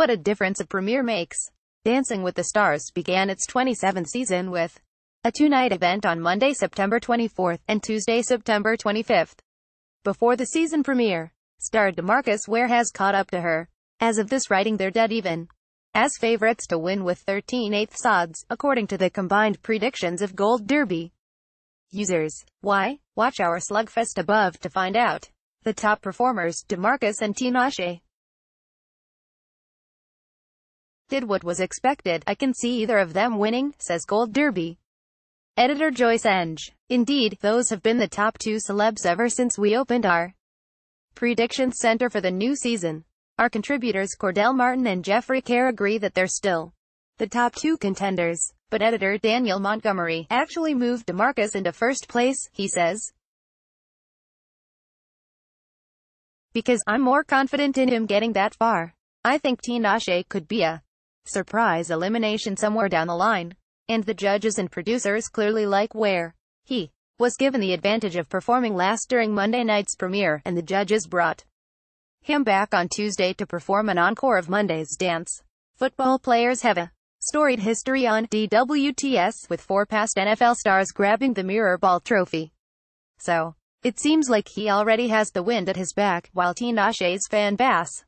What a difference a premiere makes. Dancing with the Stars began its 27th season with a two-night event on Monday, September 24th, and Tuesday, September 25th. Before the season premiere, star DeMarcus Ware has caught up to her. As of this writing, they're dead even as favorites to win with 13/8 odds, according to the combined predictions of Gold Derby users. Why? Watch our slugfest above to find out. The top performers, DeMarcus and Tinashe, did what was expected. I can see either of them winning, says Gold Derby editor Joyce Eng. Indeed, those have been the top two celebs ever since we opened our predictions center for the new season. Our contributors Cordell Martin and Jeffrey Kerr agree that they're still the top two contenders, but editor Daniel Montgomery actually moved DeMarcus into first place, he says, because I'm more confident in him getting that far. I think Tinashe could be a surprise elimination somewhere down the line, and the judges and producers clearly like Ware. He was given the advantage of performing last during Monday night's premiere, and the judges brought him back on Tuesday to perform an encore of Monday's dance. Football players have a storied history on DWTS, with four past NFL stars grabbing the Mirror Ball Trophy. So it seems like he already has the wind at his back, while Tinashe's fan base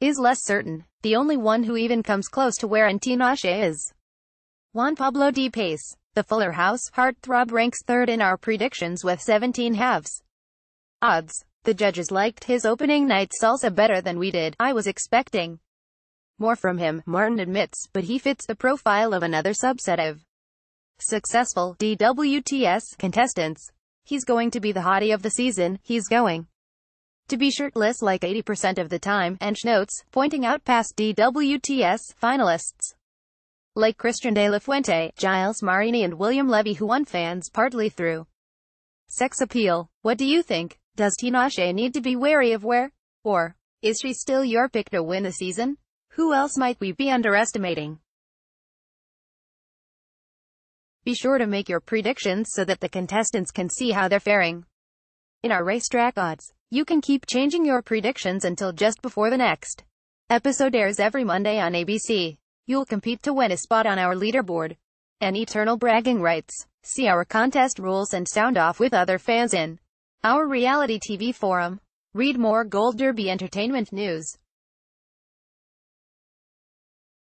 is less certain. The only one who even comes close to Ware and Tinashe is Juan Pablo Di Pace. The Fuller House heartthrob ranks third in our predictions with 17/2 odds. The judges liked his opening night salsa better than we did. I was expecting more from him, Martin admits, but he fits the profile of another subset of successful DWTS contestants. He's going to be the hottie of the season. He's going to be shirtless like 80% of the time, and notes, pointing out past DWTS finalists like Christian De La Fuente, Giles Marini and William Levy, who won fans partly through sex appeal. What do you think? Does Tinashe need to be wary of Ware? Or is she still your pick to win the season? Who else might we be underestimating? Be sure to make your predictions so that the contestants can see how they're faring in our racetrack odds. You can keep changing your predictions until just before the next episode airs every Monday on ABC. You'll compete to win a spot on our leaderboard and eternal bragging rights. See our contest rules and sound off with other fans in our reality TV forum. Read more Gold Derby entertainment news.